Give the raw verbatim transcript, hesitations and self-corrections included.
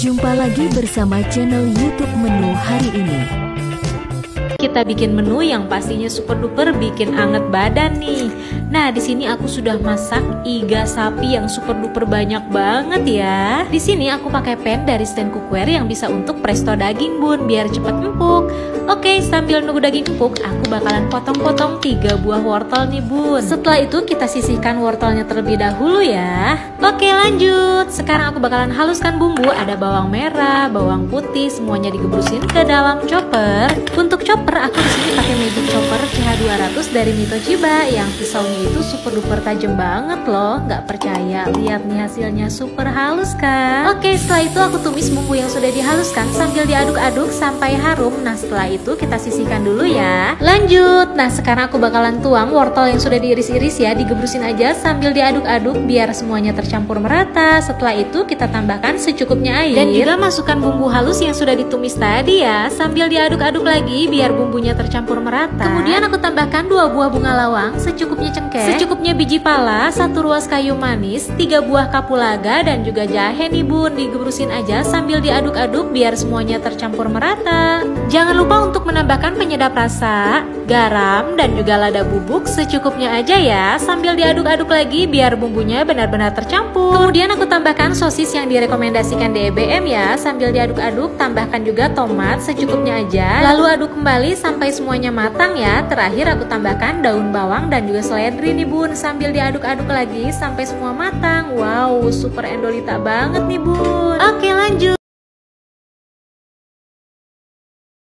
Jumpa lagi bersama channel YouTube menu hari ini. Kita bikin menu yang pastinya super duper bikin anget badan nih. Nah, di sini aku sudah masak iga sapi yang super duper banyak banget ya. Di sini aku pakai pan dari stand cookware yang bisa untuk presto daging, Bun, biar cepet empuk. Oke, sambil nunggu daging empuk, aku bakalan potong-potong tiga buah wortel nih, Bun. Setelah itu kita sisihkan wortelnya terlebih dahulu ya. Oke, lanjut. Sekarang aku bakalan haluskan bumbu. Ada bawang merah, bawang putih, semuanya digebrusin ke dalam chopper. Untuk chopper, aku di sini pakai magic chopper C H dua ratus dari Mitochiba yang pisaunya itu super duper tajam banget loh. Nggak percaya, lihat nih hasilnya super halus kan? Oke, setelah itu aku tumis bumbu yang sudah dihaluskan sambil diaduk-aduk sampai harum. Nah, setelah itu itu kita sisihkan dulu ya. Lanjut. Nah, sekarang aku bakalan tuang wortel yang sudah diiris-iris ya, digebrusin aja sambil diaduk-aduk biar semuanya tercampur merata. Setelah itu kita tambahkan secukupnya air dan juga masukkan bumbu halus yang sudah ditumis tadi ya, sambil diaduk-aduk lagi biar bumbunya tercampur merata. Kemudian aku tambahkan dua buah bunga lawang, secukupnya cengkeh, secukupnya biji pala, satu ruas kayu manis, tiga buah kapulaga dan juga jahe nih, Bun. Digebrusin aja sambil diaduk-aduk biar semuanya tercampur merata. Jangan lupa untuk menambahkan penyedap rasa, garam, dan juga lada bubuk secukupnya aja ya, sambil diaduk-aduk lagi biar bumbunya benar-benar tercampur. Kemudian aku tambahkan sosis yang direkomendasikan D E B M ya, sambil diaduk-aduk. Tambahkan juga tomat secukupnya aja, lalu aduk kembali sampai semuanya matang ya. Terakhir aku tambahkan daun bawang dan juga seledri nih, Bun, sambil diaduk-aduk lagi sampai semua matang. Wow, super endolita banget nih, Bun. Oke, lanjut.